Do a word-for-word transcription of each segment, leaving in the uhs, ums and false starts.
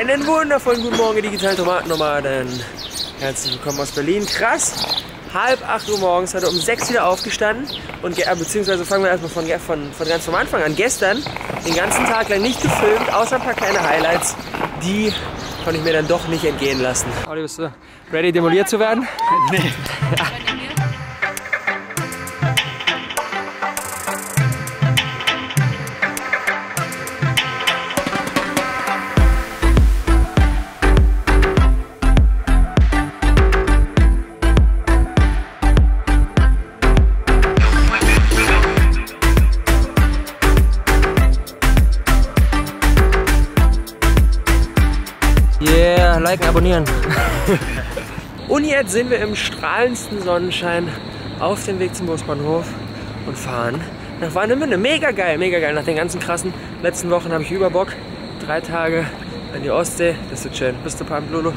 Einen wundervollen guten Morgen, digitalen Tomatennomaden. Herzlich willkommen aus Berlin. Krass, halb acht Uhr morgens, heute um sechs wieder aufgestanden. Und beziehungsweise fangen wir erstmal von, von, von ganz vom Anfang an. Gestern den ganzen Tag lang nicht gefilmt, außer ein paar kleine Highlights, die konnte ich mir dann doch nicht entgehen lassen. Audi, bist du ready, demoliert zu werden? Nee. Yeah, liken, abonnieren. Und jetzt sind wir im strahlendsten Sonnenschein auf dem Weg zum Busbahnhof und fahren nach Warnemünde. Mega geil, mega geil. Nach den ganzen krassen letzten Wochen habe ich über Bock. Drei Tage an die Ostsee. Das wird schön. Bist du pumped, Lulu?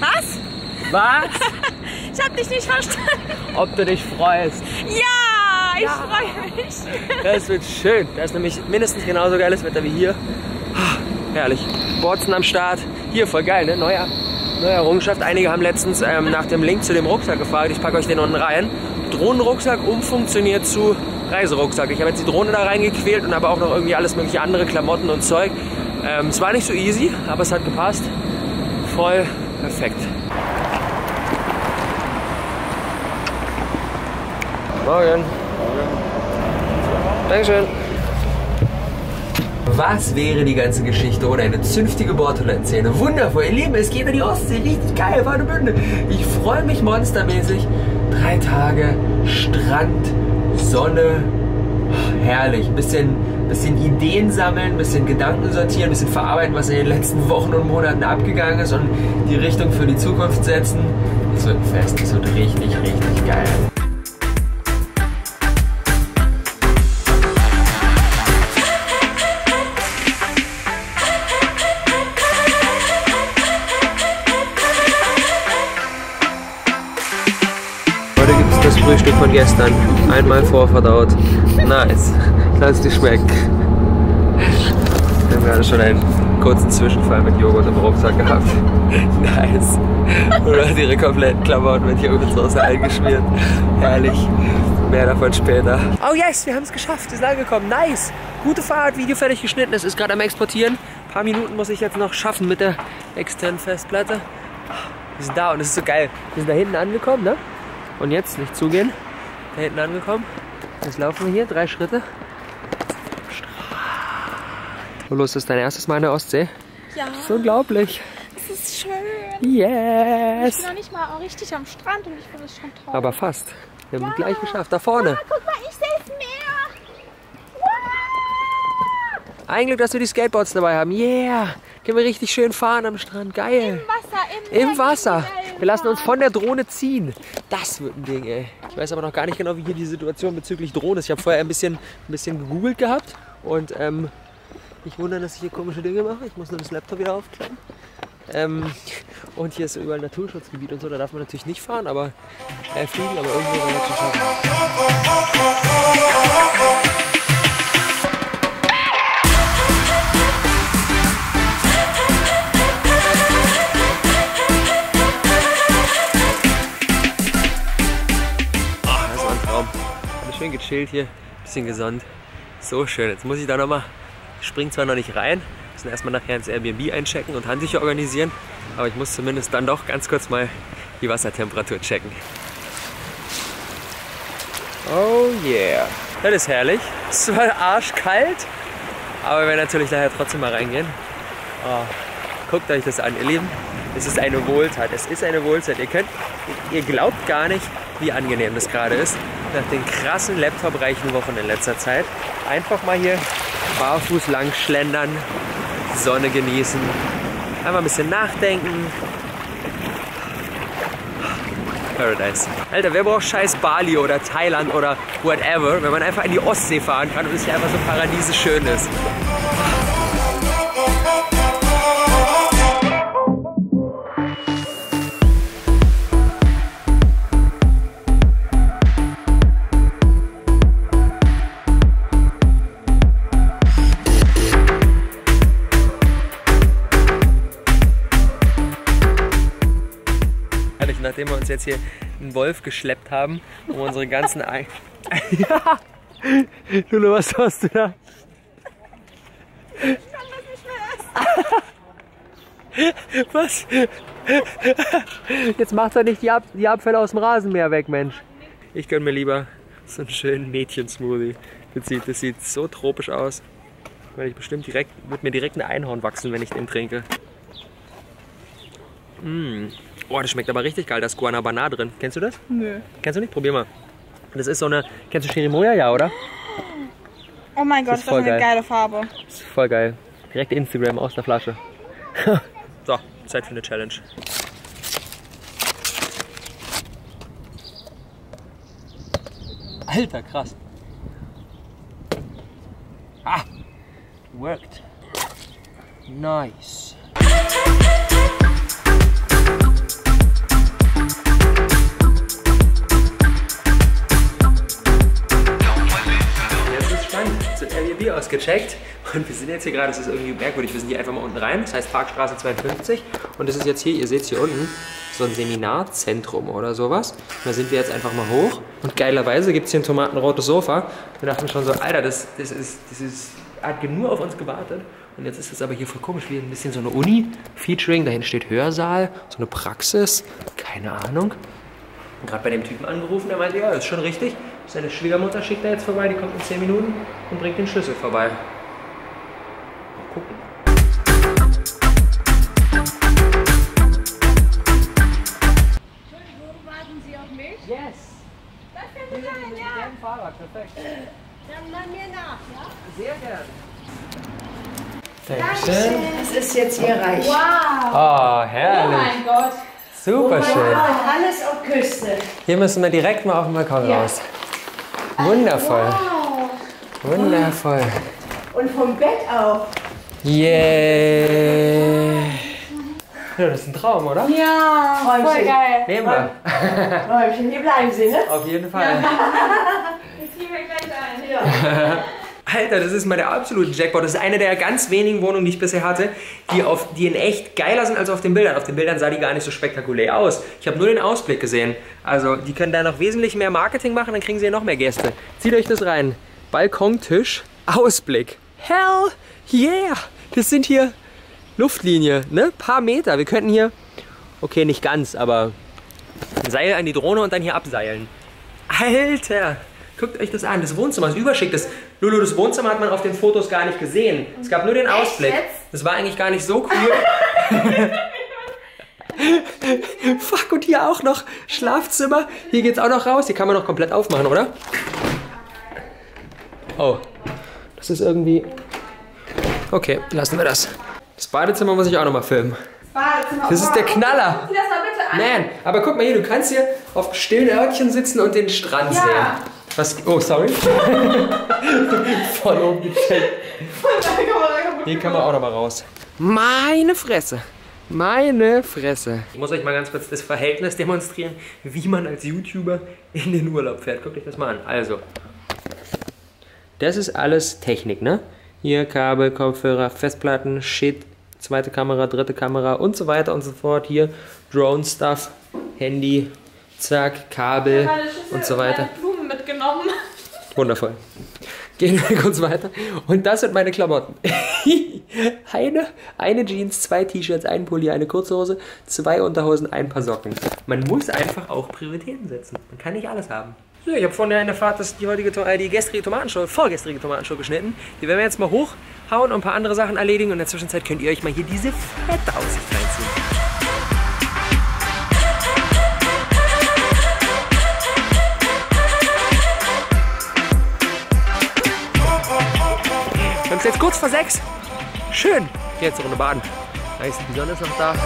Was? Was? Ich hab dich nicht verstanden. Ob du dich freust? Ja, ich ja. freue mich. Das wird schön. Da ist nämlich mindestens genauso geiles Wetter wie hier. Herrlich. Borzen am Start. Hier, voll geil, ne? Neuer, neue Errungenschaft. Einige haben letztens ähm, nach dem Link zu dem Rucksack gefragt. Ich packe euch den unten rein. Drohnenrucksack umfunktioniert zu Reiserucksack. Ich habe jetzt die Drohne da reingequält und aber auch noch irgendwie alles mögliche andere, Klamotten und Zeug. Ähm, es war nicht so easy, aber es hat gepasst. Voll perfekt. Morgen. Morgen. Dankeschön. Was wäre die ganze Geschichte ohne eine zünftige Bordtoilettenszene? Wundervoll, ihr Lieben, es geht in die Ostsee, richtig geil, Warnemünde. Ich freue mich monstermäßig. Drei Tage, Strand, Sonne, oh, herrlich. Ein bisschen, bisschen Ideen sammeln, ein bisschen Gedanken sortieren, ein bisschen verarbeiten, was in den letzten Wochen und Monaten abgegangen ist und die Richtung für die Zukunft setzen. Es wird ein Fest, es wird richtig, richtig geil. Das Frühstück von gestern, einmal vorverdaut. Nice, lass es dir schmecken. Wir haben gerade schon einen kurzen Zwischenfall mit Joghurt im Rucksack gehabt. Nice. Und du hast ihre kompletten Klamotten mit Joghurtsoße eingeschmiert. Herrlich. Mehr davon später. Oh yes, wir haben es geschafft, wir sind angekommen. Nice. Gute Fahrt, Video fertig geschnitten, es ist gerade am Exportieren. Ein paar Minuten muss ich jetzt noch schaffen mit der externen Festplatte. Wir sind da und es ist so geil. Wir sind da hinten angekommen, ne? Und jetzt nicht zugehen. Da hinten angekommen. Jetzt laufen wir hier drei Schritte. Lulu, ist das dein erstes Mal in der Ostsee? Ja. Das ist unglaublich. Es ist schön. Yes. Ich bin noch nicht mal richtig am Strand und ich finde es schon toll. Aber fast. Wir haben ja. gleich geschafft. Da vorne. Ah, guck mal, ich sehe das Meer. Wow. Ein Glück, dass wir die Skateboards dabei haben. Yeah. Können wir richtig schön fahren am Strand. Geil. Im Wasser. Im Wasser. Im Wasser. Wir lassen uns von der Drohne ziehen. Das wird ein Ding, ey. Ich weiß aber noch gar nicht genau, wie hier die Situation bezüglich Drohne ist. Ich habe vorher ein bisschen, ein bisschen gegoogelt gehabt. Und ähm, nicht wundern, dass ich hier komische Dinge mache. Ich muss nur das Laptop wieder aufklappen. Ähm, und hier ist überall Naturschutzgebiet und so. Da darf man natürlich nicht fahren, aber äh, fliegen. Aber irgendwie war das schon schaffen. Schön gechillt hier, bisschen gesund. So schön. Jetzt muss ich da nochmal, ich springe zwar noch nicht rein, müssen erstmal nachher ins Airbnb einchecken und Handtücher organisieren, aber ich muss zumindest dann doch ganz kurz mal die Wassertemperatur checken. Oh yeah. Das ist herrlich. Es ist zwar arschkalt, aber wir werden natürlich nachher trotzdem mal reingehen. Oh, guckt euch das an, ihr Lieben. Es ist eine Wohltat. Es ist eine Wohltat. Ihr könnt, ihr glaubt gar nicht, wie angenehm das gerade ist. Nach den krassen laptopreichen Wochen in letzter Zeit. Einfach mal hier barfuß lang schlendern, Sonne genießen, einfach ein bisschen nachdenken. Paradise. Alter, wer braucht scheiß Bali oder Thailand oder whatever, wenn man einfach in die Ostsee fahren kann und es hier einfach so paradiesisch schön ist. nachdem wir uns jetzt hier einen Wolf geschleppt haben, um unsere ganzen... Ei ja. Lulu, was hast du da? Ich kann das nicht mehr essen. Was? Jetzt macht er nicht die, Ab die Abfälle aus dem Rasenmäher weg, Mensch. Ich gönn mir lieber so einen schönen Mädchensmoothie. Das sieht, das sieht so tropisch aus. Ich bestimmt direkt, wird mir direkt ein Einhorn wachsen, wenn ich den trinke. Mmh. Oh, das schmeckt aber richtig geil. Da ist Guanabana drin. Kennst du das? Nö. Kennst du nicht? Probier mal. Das ist so eine... Kennst du Shirimoya, ja, oder? Oh mein Gott, das ist, das ist eine geile Farbe. Das ist voll geil. Direkt Instagram aus der Flasche. So, Zeit für eine Challenge. Alter, krass. Ah! Worked. Nice. Airbnb ausgecheckt und wir sind jetzt hier gerade, es ist irgendwie merkwürdig, wir sind hier einfach mal unten rein, das heißt Parkstraße zweiundfünfzig und das ist jetzt hier, ihr seht es hier unten, so ein Seminarzentrum oder sowas. Und da sind wir jetzt einfach mal hoch und geilerweise gibt es hier ein tomatenrotes Sofa. Wir dachten schon so, Alter, das, das ist, das ist, hat nur auf uns gewartet und jetzt ist das aber hier voll komisch, wie ein bisschen so eine Uni, Featuring, dahin steht Hörsaal, so eine Praxis, keine Ahnung. Ich habe gerade bei dem Typen angerufen, der meinte, ja, das ist schon richtig. Seine Schwiegermutter schickt er jetzt vorbei, die kommt in zehn Minuten und bringt den Schlüssel vorbei. Mal gucken. Entschuldigung, warten Sie auf mich? Yes. Das kann sein, ja. Mit dem Fahrrad, perfekt. Dann machen wir nach, ja? Sehr gerne. Dankeschön. Das ist jetzt Ihr Reich. Wow. Oh, herrlich. Oh mein Gott. Super schön. Alles auf Küste. Hier müssen wir direkt mal auf den Balkon ja. raus. Wundervoll. Wow. Wundervoll. Und vom Bett auf. Yay. Yeah. Ja, das ist ein Traum, oder? Ja, Räumchen. Voll geil. Nehmen wir. Räumchen, hier bleiben Sie, ne? Auf jeden Fall. Ich ziehe mir gleich ein. Ja. Alter, das ist mal der absolute Jackpot. Das ist eine der ganz wenigen Wohnungen, die ich bisher hatte, die, auf, die in echt geiler sind als auf den Bildern. Auf den Bildern sah die gar nicht so spektakulär aus. Ich habe nur den Ausblick gesehen. Also, die können da noch wesentlich mehr Marketing machen, dann kriegen sie noch mehr Gäste. Zieht euch das rein. Balkontisch, Ausblick. Hell yeah! Das sind hier Luftlinie, ne? Paar Meter. Wir könnten hier, okay, nicht ganz, aber ein Seil an die Drohne und dann hier abseilen. Alter! Guckt euch das an, das Wohnzimmer ist überschick. Das, Lulu, das Wohnzimmer hat man auf den Fotos gar nicht gesehen. Es gab nur den Ausblick. Das war eigentlich gar nicht so cool. Fuck, und hier auch noch Schlafzimmer. Hier geht's auch noch raus. Hier kann man noch komplett aufmachen, oder? Oh, das ist irgendwie... Okay, lassen wir das. Das Badezimmer muss ich auch nochmal filmen. Das ist der Knaller. Man, aber guck mal hier, du kannst hier auf stillen Örtchen sitzen und den Strand ja. sehen. Was? Oh, sorry. Voll umgecheckt. Hier kann man auch noch mal raus. Meine Fresse. Meine Fresse. Ich muss euch mal ganz kurz das Verhältnis demonstrieren, wie man als YouTuber in den Urlaub fährt. Guckt euch das mal an. Also, das ist alles Technik, ne? Hier Kabel, Kopfhörer, Festplatten, Shit, zweite Kamera, dritte Kamera und so weiter und so fort. Hier Drone-Stuff, Handy, zack, Kabel und so weiter. Mitgenommen. Wundervoll. Gehen wir kurz weiter. Und das sind meine Klamotten. eine, eine Jeans, zwei T-Shirts, ein Pulli, eine Kurzhose, zwei Unterhosen, ein paar Socken. Man muss einfach auch Prioritäten setzen. Man kann nicht alles haben. So, ich habe vorhin in der Fahrt das, die, heutige, äh, die gestrige Tomatenshow, vorgestrige Tomatenshow geschnitten. Die werden wir jetzt mal hochhauen und ein paar andere Sachen erledigen. Und in der Zwischenzeit könnt ihr euch mal hier diese fette Aussicht reinziehen. Wir haben es jetzt kurz vor sechs. Schön. Jetzt eine Runde baden. Nice, die Sonne ist noch da.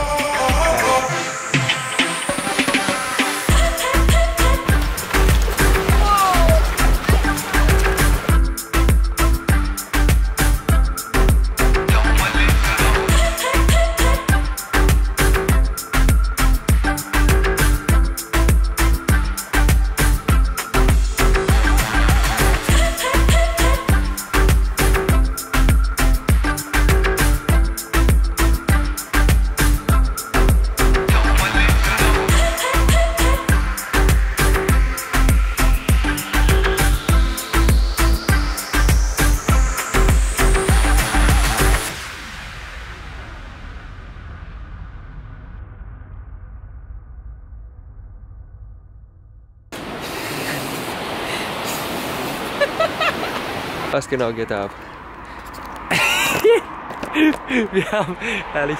Was genau geht da ab? Wir haben, herrlich,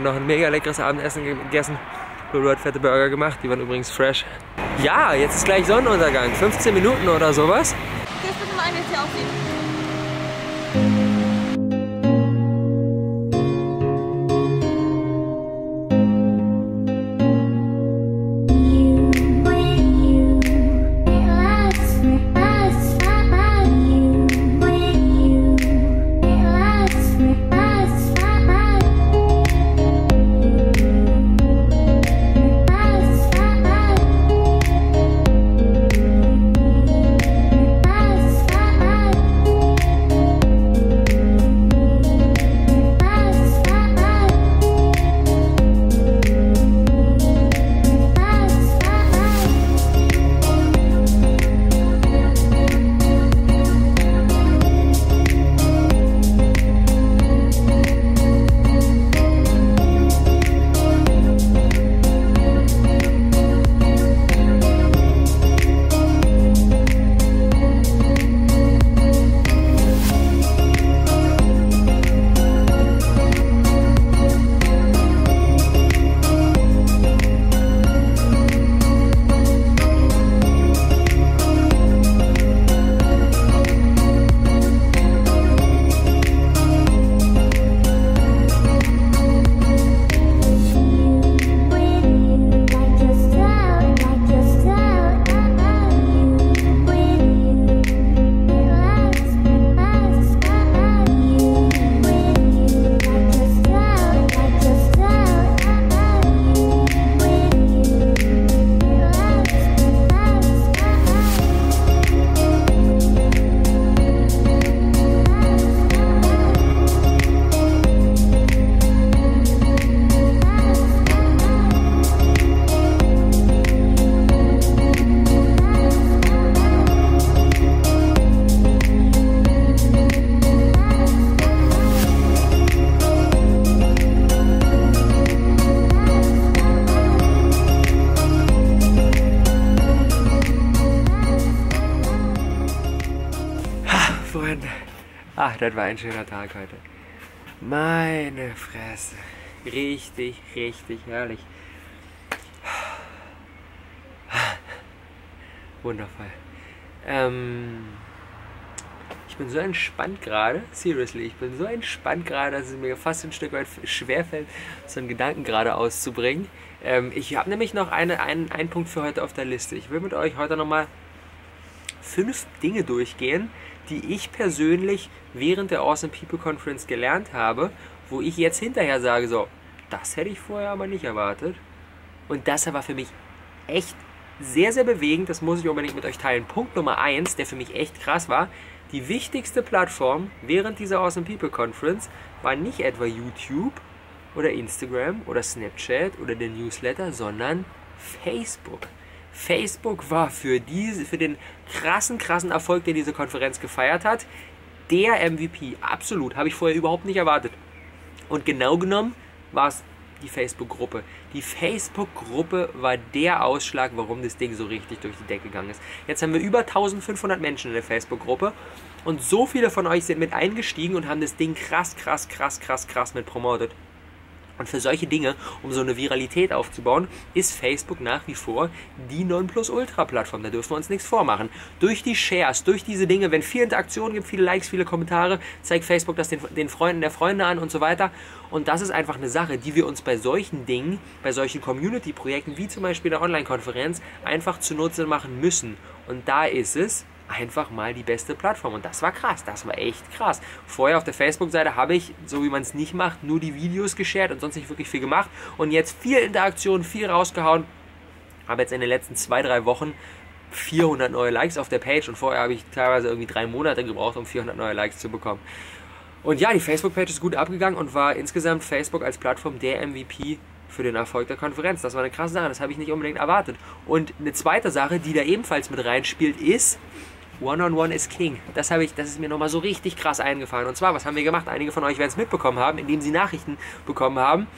noch ein mega leckeres Abendessen gegessen. Lulu hat fette Burger gemacht, die waren übrigens fresh. Ja, jetzt ist gleich Sonnenuntergang, fünfzehn Minuten oder sowas. Gehst du mal ein, wie es hier aussieht? Ach, das war ein schöner Tag heute. Meine Fresse. Richtig, richtig herrlich. Wundervoll. Ähm, ich bin so entspannt gerade. Seriously, ich bin so entspannt gerade, dass es mir fast ein Stück weit schwerfällt, so einen Gedanken gerade auszubringen. Ähm, ich habe nämlich noch eine, einen, einen Punkt für heute auf der Liste. Ich will mit euch heute nochmal fünf Dinge durchgehen, die ich persönlich während der Awesome People Conference gelernt habe, wo ich jetzt hinterher sage, so, das hätte ich vorher aber nicht erwartet. Und das war für mich echt sehr, sehr bewegend, das muss ich unbedingt mit euch teilen. Punkt Nummer eins, der für mich echt krass war, die wichtigste Plattform während dieser Awesome People Conference war nicht etwa YouTube oder Instagram oder Snapchat oder der Newsletter, sondern Facebook. Facebook war für, diese, für den krassen, krassen Erfolg, den diese Konferenz gefeiert hat, der M V P. Absolut, habe ich vorher überhaupt nicht erwartet. Und genau genommen war es die Facebook-Gruppe. Die Facebook-Gruppe war der Ausschlag, warum das Ding so richtig durch die Decke gegangen ist. Jetzt haben wir über eintausendfünfhundert Menschen in der Facebook-Gruppe und so viele von euch sind mit eingestiegen und haben das Ding krass, krass, krass, krass, krass mit promotet. Und für solche Dinge, um so eine Viralität aufzubauen, ist Facebook nach wie vor die Nonplusultra-Plattform. Da dürfen wir uns nichts vormachen. Durch die Shares, durch diese Dinge, wenn viel Interaktion gibt, viele Likes, viele Kommentare, zeigt Facebook das den, den Freunden der Freunde an und so weiter. Und das ist einfach eine Sache, die wir uns bei solchen Dingen, bei solchen Community-Projekten, wie zum Beispiel der Online-Konferenz, einfach zunutze machen müssen. Und da ist es einfach mal die beste Plattform. Und das war krass, das war echt krass. Vorher auf der Facebook-Seite habe ich, so wie man es nicht macht, nur die Videos geshared und sonst nicht wirklich viel gemacht. Und jetzt viel Interaktion, viel rausgehauen. Habe jetzt in den letzten zwei, drei Wochen vierhundert neue Likes auf der Page. Und vorher habe ich teilweise irgendwie drei Monate gebraucht, um vierhundert neue Likes zu bekommen. Und ja, die Facebook-Page ist gut abgegangen und war insgesamt Facebook als Plattform der M V P für den Erfolg der Konferenz. Das war eine krasse Sache, das habe ich nicht unbedingt erwartet. Und eine zweite Sache, die da ebenfalls mit reinspielt, ist One-on-One is King. Das habe ich, das ist mir nochmal so richtig krass eingefallen. Und zwar, was haben wir gemacht? Einige von euch werden es mitbekommen haben, indem sie Nachrichten bekommen haben.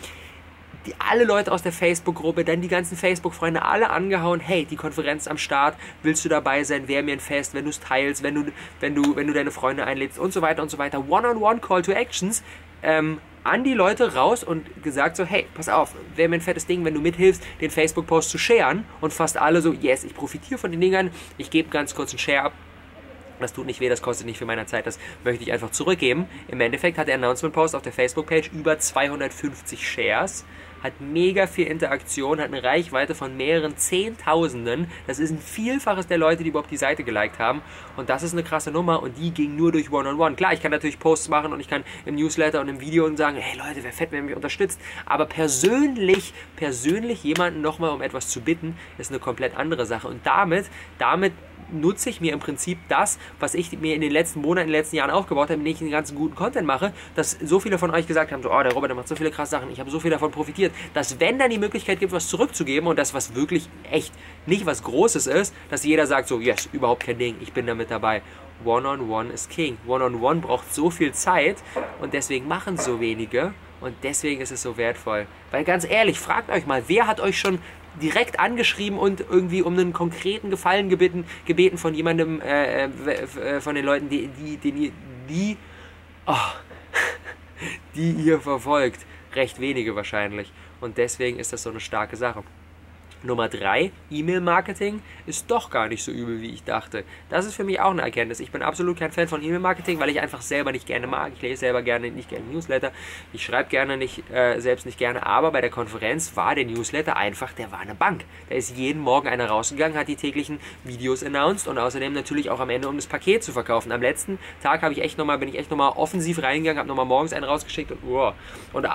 die, alle Leute aus der Facebook-Gruppe, dann die ganzen Facebook-Freunde, alle angehauen, hey, die Konferenz am Start, willst du dabei sein, wär mir ein Fest, wenn du es teilst, wenn du, wenn, du, wenn du deine Freunde einlädst und so weiter und so weiter. One-on-one, Call to Actions, ähm, an die Leute raus und gesagt so, hey, pass auf, wäre mir ein fettes Ding, wenn du mithilfst, den Facebook-Post zu sharen, und fast alle so, yes, ich profitiere von den Dingern, ich gebe ganz kurz einen Share ab, das tut nicht weh, das kostet nicht viel meiner Zeit, das möchte ich einfach zurückgeben. Im Endeffekt hat der Announcement-Post auf der Facebook-Page über zweihundertfünfzig Shares, hat mega viel Interaktion, hat eine Reichweite von mehreren Zehntausenden. Das ist ein Vielfaches der Leute, die überhaupt die Seite geliked haben. Und das ist eine krasse Nummer und die ging nur durch One-on-One. Klar, ich kann natürlich Posts machen und ich kann im Newsletter und im Video und sagen, hey Leute, wäre fett, wenn ihr mich unterstützt. Aber persönlich, persönlich jemanden nochmal um etwas zu bitten, ist eine komplett andere Sache. Und damit, damit nutze ich mir im Prinzip das, was ich mir in den letzten Monaten, in den letzten Jahren aufgebaut habe, indem ich den ganzen guten Content mache, dass so viele von euch gesagt haben, so, oh, der Robert, der macht so viele krasse Sachen, ich habe so viel davon profitiert. Dass, wenn dann die Möglichkeit gibt, was zurückzugeben und das, was wirklich echt nicht was Großes ist, dass jeder sagt so, yes, überhaupt kein Ding, ich bin damit dabei. One-on-one ist king. One-on-one braucht so viel Zeit und deswegen machen es so wenige und deswegen ist es so wertvoll. Weil ganz ehrlich, fragt euch mal, wer hat euch schon direkt angeschrieben und irgendwie um einen konkreten Gefallen gebeten, gebeten von jemandem, äh, äh, von den Leuten, die, die, die, die, oh, die ihr verfolgt? Recht wenige wahrscheinlich. Und deswegen ist das so eine starke Sache. Nummer drei, E-Mail-Marketing ist doch gar nicht so übel, wie ich dachte. Das ist für mich auch eine Erkenntnis. Ich bin absolut kein Fan von E-Mail-Marketing, weil ich einfach selber nicht gerne mag. Ich lese selber gerne nicht gerne Newsletter. Ich schreibe gerne nicht, äh, selbst nicht gerne. Aber bei der Konferenz war der Newsletter einfach, der war eine Bank. Da ist jeden Morgen einer rausgegangen, hat die täglichen Videos announced und außerdem natürlich auch am Ende, um das Paket zu verkaufen. Am letzten Tag habe ich echt noch mal, bin ich echt nochmal offensiv reingegangen, habe nochmal morgens einen rausgeschickt und wow. Und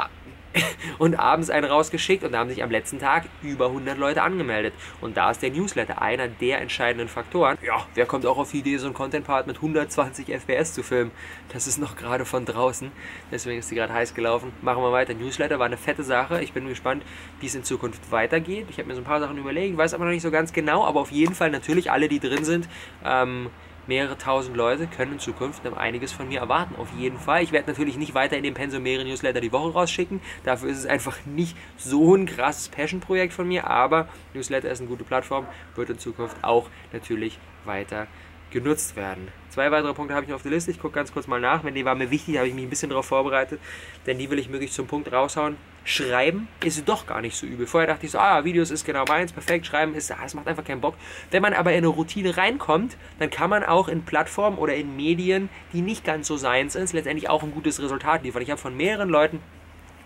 Und abends einen rausgeschickt und da haben sich am letzten Tag über hundert Leute angemeldet. Und da ist der Newsletter einer der entscheidenden Faktoren. Ja, wer kommt auch auf die Idee, so einen Content-Part mit hundertzwanzig F P S zu filmen? Das ist noch gerade von draußen, deswegen ist die gerade heiß gelaufen. Machen wir weiter. Newsletter war eine fette Sache. Ich bin gespannt, wie es in Zukunft weitergeht. Ich habe mir so ein paar Sachen überlegt, weiß aber noch nicht so ganz genau, aber auf jeden Fall natürlich alle, die drin sind, ähm, mehrere tausend Leute können in Zukunft noch einiges von mir erwarten, auf jeden Fall. Ich werde natürlich nicht weiter in dem Pensum mehrere Newsletter die Woche rausschicken. Dafür ist es einfach nicht so ein krasses Passion-Projekt von mir, aber Newsletter ist eine gute Plattform, wird in Zukunft auch natürlich weiter genutzt werden. Zwei weitere Punkte habe ich noch auf der Liste. Ich gucke ganz kurz mal nach. Wenn die war mir wichtig, habe ich mich ein bisschen darauf vorbereitet, denn die will ich möglichst zum Punkt raushauen. Schreiben ist doch gar nicht so übel. Vorher dachte ich so, ah, Videos ist genau meins, perfekt, Schreiben ist, ah, das macht einfach keinen Bock. Wenn man aber in eine Routine reinkommt, dann kann man auch in Plattformen oder in Medien, die nicht ganz so seins sind, letztendlich auch ein gutes Resultat liefern. Ich habe von mehreren Leuten,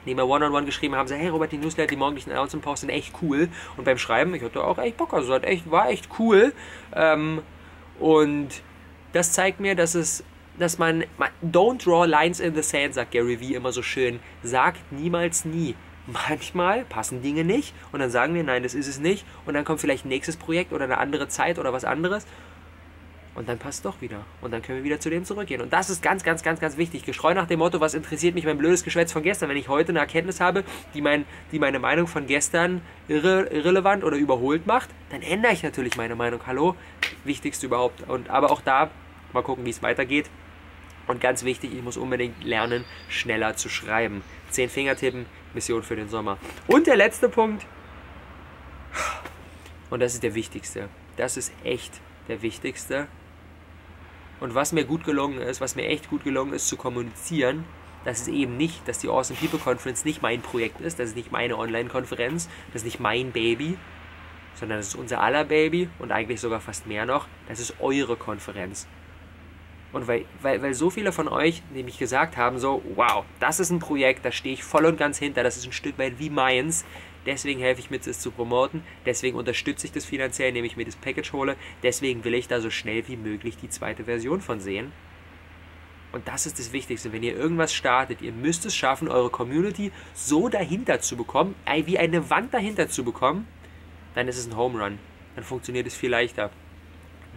die mir One-on-One geschrieben haben, gesagt, hey Robert, die Newsletter, die morgendlichen Announcement-Posts sind echt cool. Und beim Schreiben, ich hatte auch echt Bock, also das echt, war echt cool. Ähm, und das zeigt mir, dass es dass man, man, don't draw lines in the sand, sagt Gary Vee immer so schön, sagt niemals nie. Manchmal passen Dinge nicht und dann sagen wir, nein, das ist es nicht und dann kommt vielleicht ein nächstes Projekt oder eine andere Zeit oder was anderes und dann passt es doch wieder und dann können wir wieder zu dem zurückgehen und das ist ganz, ganz, ganz, ganz wichtig. Geschrei nach dem Motto, was interessiert mich mein blödes Geschwätz von gestern, wenn ich heute eine Erkenntnis habe, die, mein, die meine Meinung von gestern irre, irrelevant oder überholt macht, dann ändere ich natürlich meine Meinung, hallo, wichtigste überhaupt. Und, aber auch da, mal gucken, wie es weitergeht. Und ganz wichtig, ich muss unbedingt lernen, schneller zu schreiben. Zehn Fingertippen, Mission für den Sommer. Und der letzte Punkt, und das ist der wichtigste, das ist echt der wichtigste. Und was mir gut gelungen ist, was mir echt gut gelungen ist, zu kommunizieren, dass es eben nicht, dass die Awesome People Conference nicht mein Projekt ist, das ist nicht meine Online-Konferenz, das ist nicht mein Baby, sondern das ist unser aller Baby und eigentlich sogar fast mehr noch, das ist eure Konferenz. Und weil, weil, weil so viele von euch nämlich gesagt haben, so, wow, das ist ein Projekt, da stehe ich voll und ganz hinter, das ist ein Stück weit wie meins, deswegen helfe ich mit, es zu promoten, deswegen unterstütze ich das finanziell, indem ich mir das Package hole, deswegen will ich da so schnell wie möglich die zweite Version von sehen. Und das ist das Wichtigste, wenn ihr irgendwas startet, ihr müsst es schaffen, eure Community so dahinter zu bekommen, wie eine Wand dahinter zu bekommen, dann ist es ein Home Run, dann funktioniert es viel leichter.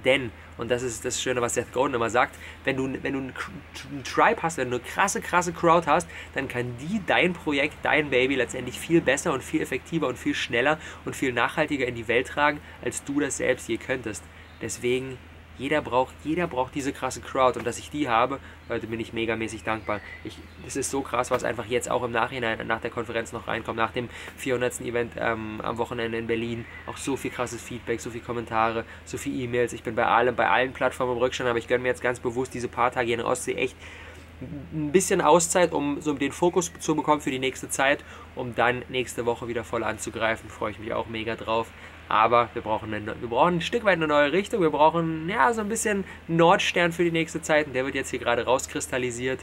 Denn, und das ist das Schöne, was Seth Godin immer sagt, wenn du, wenn du einen Tribe hast, wenn du eine krasse, krasse Crowd hast, dann kann die dein Projekt, dein Baby letztendlich viel besser und viel effektiver und viel schneller und viel nachhaltiger in die Welt tragen, als du das selbst je könntest. Deswegen Jeder braucht, jeder braucht diese krasse Crowd, und dass ich die habe, Leute, bin ich megamäßig dankbar. Ich, das ist so krass, was einfach jetzt auch im Nachhinein, nach der Konferenz noch reinkommt, nach dem vierhundertsten Event ähm, am Wochenende in Berlin, auch so viel krasses Feedback, so viel Kommentare, so viel E-Mails. Ich bin bei allem, bei allen Plattformen im Rückstand, aber ich gönne mir jetzt ganz bewusst diese paar Tage in der Ostsee echt ein bisschen Auszeit, um so den Fokus zu bekommen für die nächste Zeit, um dann nächste Woche wieder voll anzugreifen. Freue ich mich auch mega drauf. Aber wir brauchen, eine, wir brauchen ein Stück weit eine neue Richtung. Wir brauchen ja so ein bisschen Nordstern für die nächste Zeit. Und der wird jetzt hier gerade rauskristallisiert.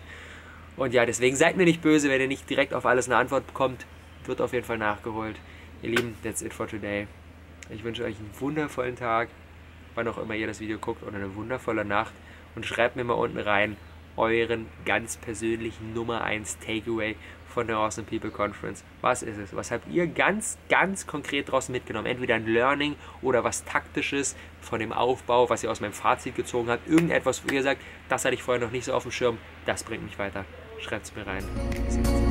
Und ja, deswegen seid mir nicht böse, wenn ihr nicht direkt auf alles eine Antwort bekommt. Wird auf jeden Fall nachgeholt. Ihr Lieben, that's it for today. Ich wünsche euch einen wundervollen Tag, wann auch immer ihr das Video guckt, oder eine wundervolle Nacht. Und schreibt mir mal unten rein euren ganz persönlichen Nummer eins Takeaway von der Awesome People Conference. Was ist es? Was habt ihr ganz, ganz konkret draußen mitgenommen? Entweder ein Learning oder was Taktisches von dem Aufbau, was ihr aus meinem Fazit gezogen habt. Irgendetwas, wo ihr sagt, das hatte ich vorher noch nicht so auf dem Schirm. Das bringt mich weiter. Schreibt es mir rein.